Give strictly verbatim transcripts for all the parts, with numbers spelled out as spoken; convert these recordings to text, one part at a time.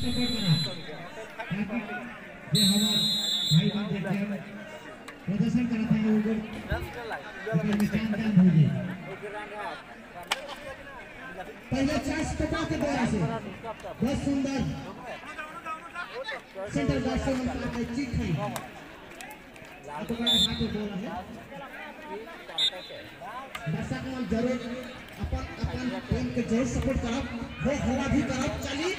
चेष्टा करना ताकि ये हमारे भाई बंधु देखकर प्रदर्शन करते हैं उधर निशानदार होगी। पहले चांस टपा के द्वारा से बहुत सुंदर सेंटर बैक से हम आपने चीख खाई आपको क्या हाथ बोल रहे हैं दर्शक हम जरूर अपन अपन टीम के जरूर सपोर्ट करब वो हवा भी करब चली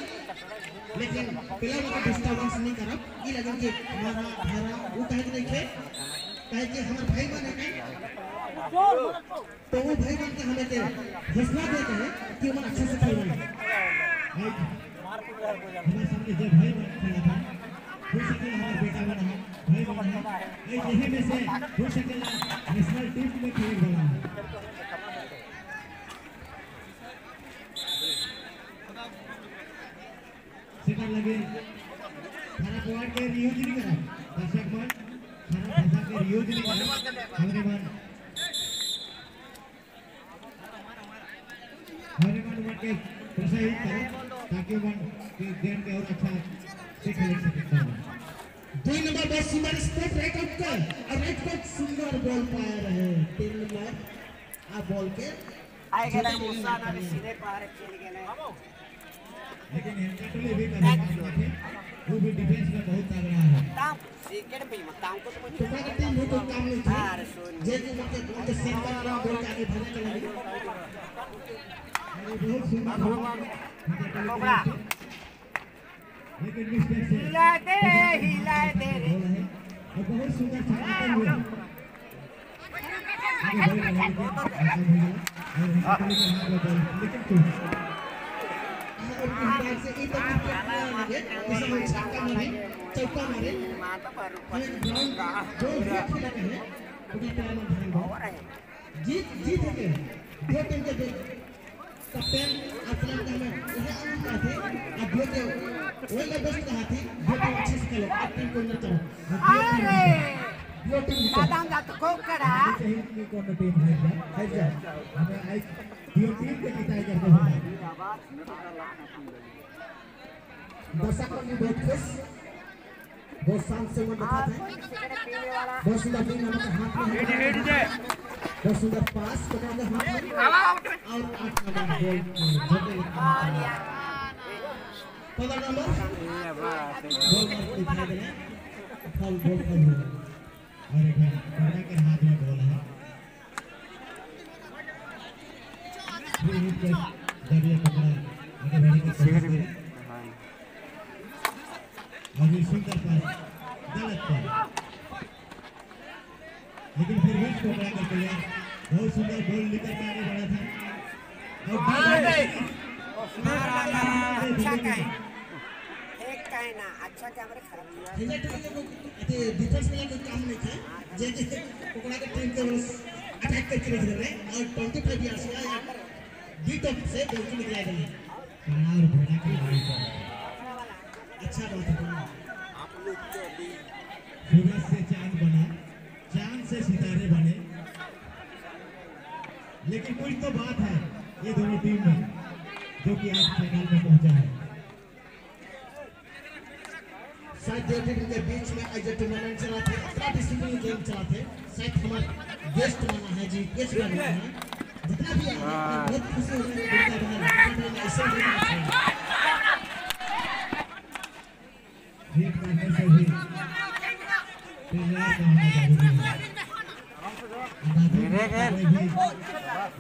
लेकिन प्लेयर का डिस्टर्बेंस नहीं करब ये लगन के हमारा हमारा वो कहे के देखे कहे के हमारे भाई बने के तो वो भाई बन के हमें के घोषणा देते हैं कि हम अच्छे से खेलेंगे हमारे सामने जो भाई बन खेला था हो सके हमारा बेटा बना है भाई बना है यही में से हो सके नेशनल टीम में खेलेगा शिकार लगे थाना पवार के रियोज नहीं करा दर्शक मन थाना भाषा के रियोज नहीं करा हमारे मन हमारे मन मन के प्रोत्साहित करें ताकि मन के गेम के और अच्छा से खेल सके। दो नंबर बहुत सुंदर स्पोर्ट राइट आउट का और राइट को सुंदर बॉल पाया रहे तीन नंबर आ बॉल के आएगा ना मुसा ना सीधे बाहर चले गए ना लेकिन हेडकटले भी कर रहे थे वो भी डिफेंस में बहुत तगड़ा है ताम विकेट पे मताओं को तो तुम्हारी टीम बहुत काम नहीं थी जैसे मत बहुत सेंटर पर बोल के आगे भाग चला गई बहुत सुंदर कोबरा लेकिन मिस्टेक से हिला दे हिला दे रे बहुत सुंदर छक्का हुआ लेकिन से इतना लगे इस समय छक्का मारे चौका मारे माता पर ग्राउंड जो खेला है पूरी टीम में पावर है जीत जीत के दो टीम के कप्तान आसलम का में ये अंक थे अब दो के वो बेस्ट कहा थे दो के अच्छे से खेले अब टीम को न चलो अरे दो टीम दादा का तो खूब करा टीम को टीम है है जा हमें आई दो टीम के किताई करते हैं दर्शक भी बहुत खुश बहुत शान से वो दिखाते हैं बहुत सुंदर टीम हमारे हाथ में है बहुत सुंदर पास हमारे हाथ में और आठ नंबर गोल जगह पंद्रह नंबर गोल दिखाई दे फॉल गोल फॉल अरे भाई बड़ा के हाथ में गोल है दरिया कपड़ा अगर बड़ी के सिगरेट में और ये सुंदर पास गलत पास लेकिन फिर भी कपड़ा का प्लेयर बहुत सुंदर बॉल निकल के आगे बढ़ा था और गए अच्छा कहे एक कहे ना अच्छा क्या हमारे खराब है ये डिफेंस वाला कोई काम नहीं था जैसे कपड़ा के टीम के बस अटैक करके रख रहे और पच्चीस यार्ड्स का बीट ऑफ से बिल्कुल निकला गया काना और भोड़ा की गाड़ी पर अच्छा बात है आप लोग तो अभी सूरज से चांद बना चांद से सितारे बने लेकिन कुछ तो बात है ये दोनों टीम में जो कि आज फाइनल में पहुंचा है सात टीमों के बीच में आज टूर्नामेंट चला था अठारह डिस्ट्रिक्ट गेम चला था साथ हमारा गेस्ट बना है जी गेस्ट बना है जितना भी आप बहुत खुशी हो रही है ऐसे ही एक बार फिर से भी प्लेयर का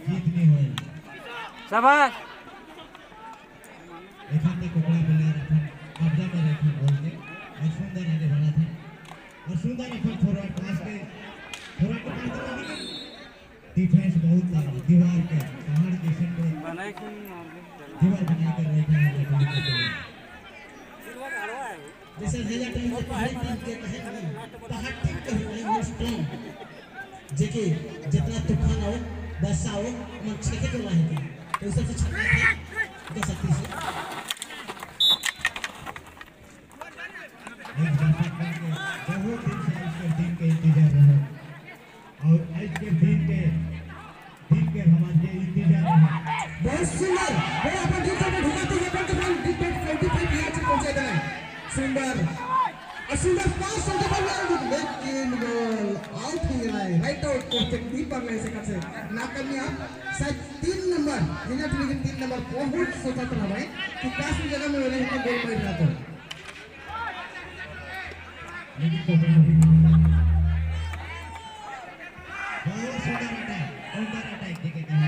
जीतने हुए शाबाश एकांत कोकड़ा प्लेयर अपन कब्जा में रखा बोल के और सुंदर आगे बढ़ा था और सुंदर अपन फॉरवर्ड पास के फॉरवर्ड पास के डिफेंस बहुत लगा दीवार के पहाड़ के सेंटर बना के दीवार बना के रखा है दीवार आ रहा है जैसे हेला टीम के पहाड़ टीम के पहाड़ टीम के बहुत स्ट्रांग जेके जितना तूफान आओ वर्षा आओ मन छके के रहे थे तो उससे तो छक्का है दे सकती है एक दर्शक करके बहुत दिन से इसके टीम के इंतजार रहा और आज के दिन के दिन के हमारे इंतजार है बहुत सुंदर भाई अपन जीत के ढूंढते हैं अपन तो डिफेंस पच्चीस यार्ड से पहुंचे Again, Sundar. A Sundar pass on the ball. Left in goal. Out here. Right out. Perfect. Deeper line से करते. नाकमिया. शायद तीन नंबर. जिन्हें तो लेकिन तीन नंबर बहुत सोचा था हमें कि काश जगह में उन्हें इतना गोल मिल जाता. बहुत सुंदर अटैक. सुंदर अटैक देखेंगे हम.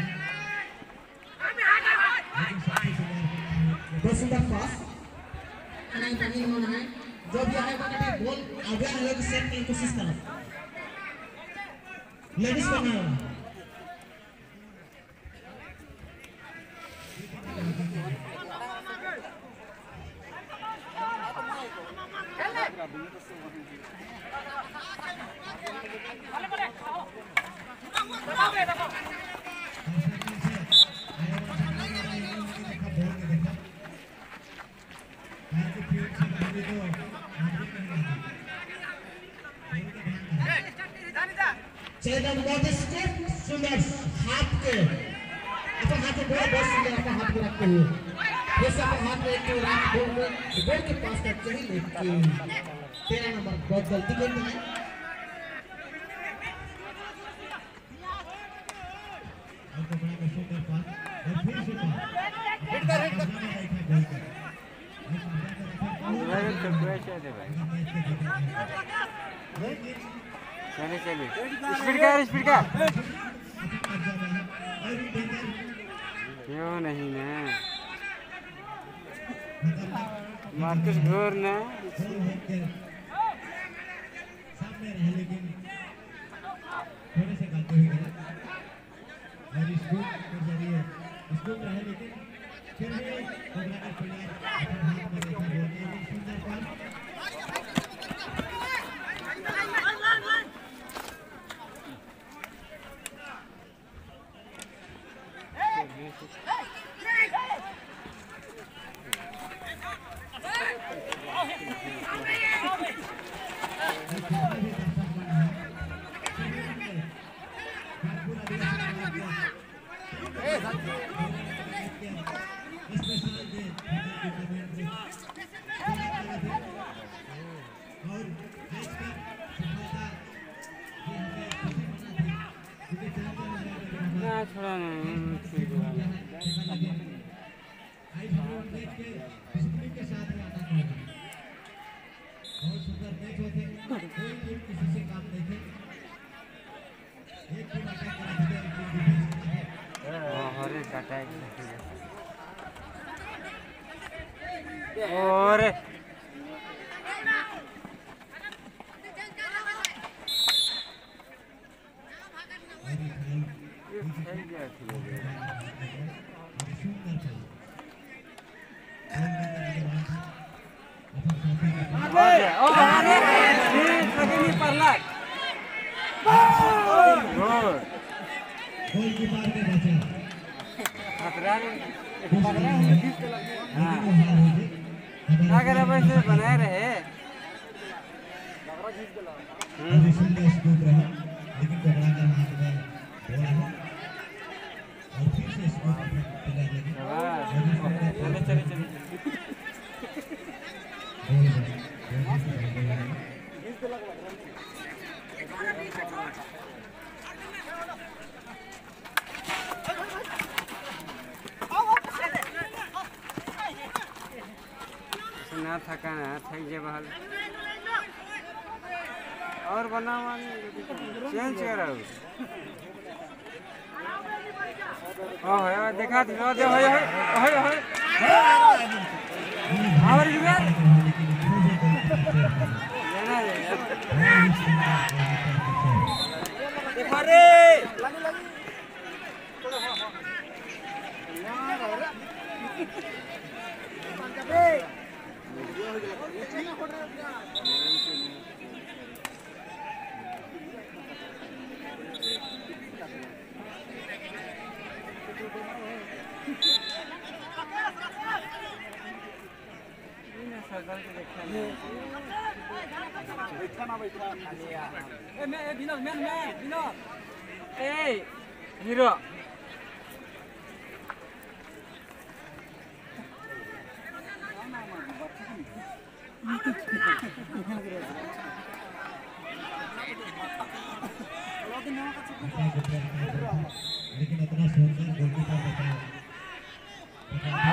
बहुत सुंदर पास. नहीं नहीं होना है जो भी आए बट एक बॉल आगे अलग सेट की कोशिश करें लेडीज करना चेदम बहुत स्टेप सुंदर हाथ के अपन हाथ से बहुत बहुत सुंदर अपन हाथ को रखते हुए जैसे अपन हाथ में एक तो रात गोल में गोल के पास का चली लेकिन तेरा नंबर बहुत गलती करते हैं और तो बड़ा बच्चों का पास और फिर सुपर हिट कर हिट कर भाई तो प्रेशर दे भाई चले चले स्पीड का है स्पीड का क्यों नहीं ना मार्कस घोर ना सामने रहे लेकिन थोड़े से गलती हुई गलत और इसको कर जा रही है इसको रहे लेकिन फिर भी बगला का प्लेयर लेकिन इतना सुंदर गोलकीपर बताया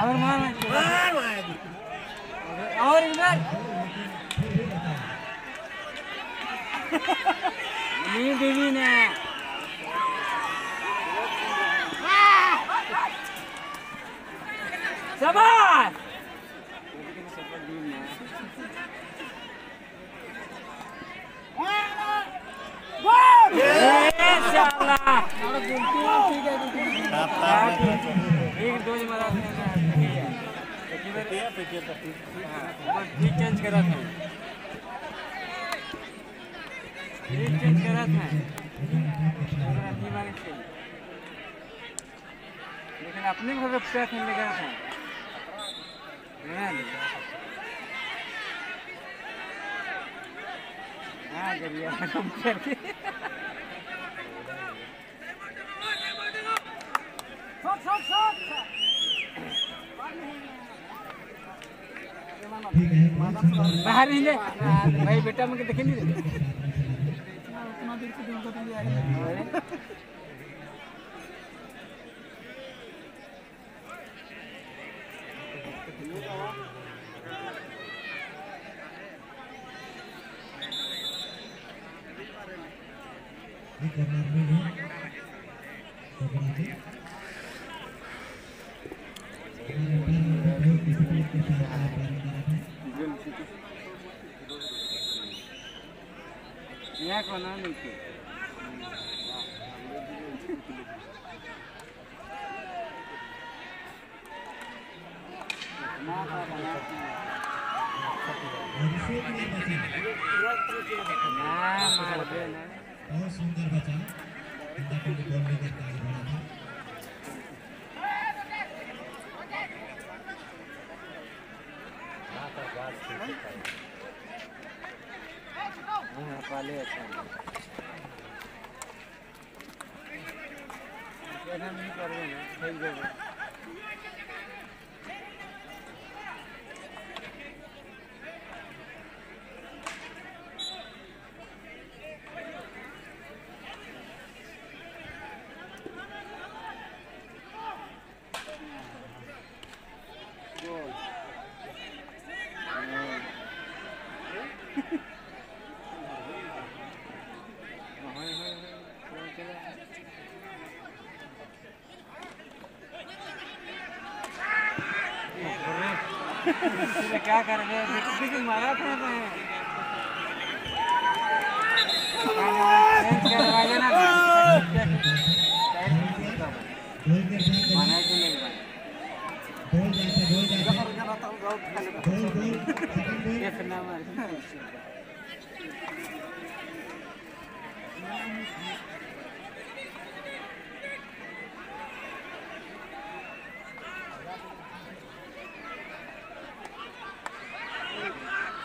और मार मार मार और इधर नहीं देवी ने शाबाश एक दो जमाना नहीं है। ठीक चेंज करा था। ठीक चेंज करा था। लेकिन अपने घर पे पैक नहीं लगा था। हाँ जब यार कम करके बाहर नहीं ले भाई बेटा मुझे देखे नहीं देते उतना देर से दूर करते हैं क्या करना नहीं कि बहुत सुंदर बचा बॉल में करता है वाले अच्छा है हम नहीं कर रहे हैं सही जगह क्या कर रहे हैं बिकती की मारा था ना क्या करवाया ना माना क्यों नहीं माना ये फिल्म है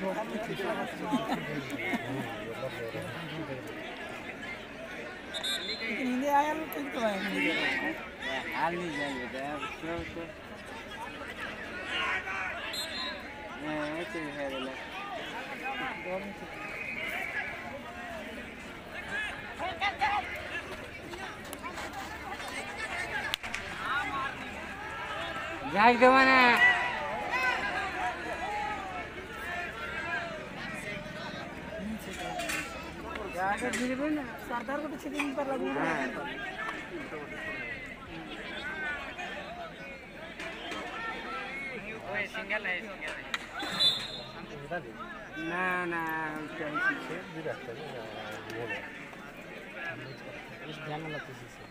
कितने आया लोग कितने आए हाल नहीं जाएंगे तब तो तो नहीं ऐसे है बोला जाएं तो माना अगर धीरे बोल ना सरदार को तो छह दिन पर लगेगा ओए सिंगल है सिंगल है ना ना क्या चीज है धीरे धीरे बोल इस ध्यान में लगती है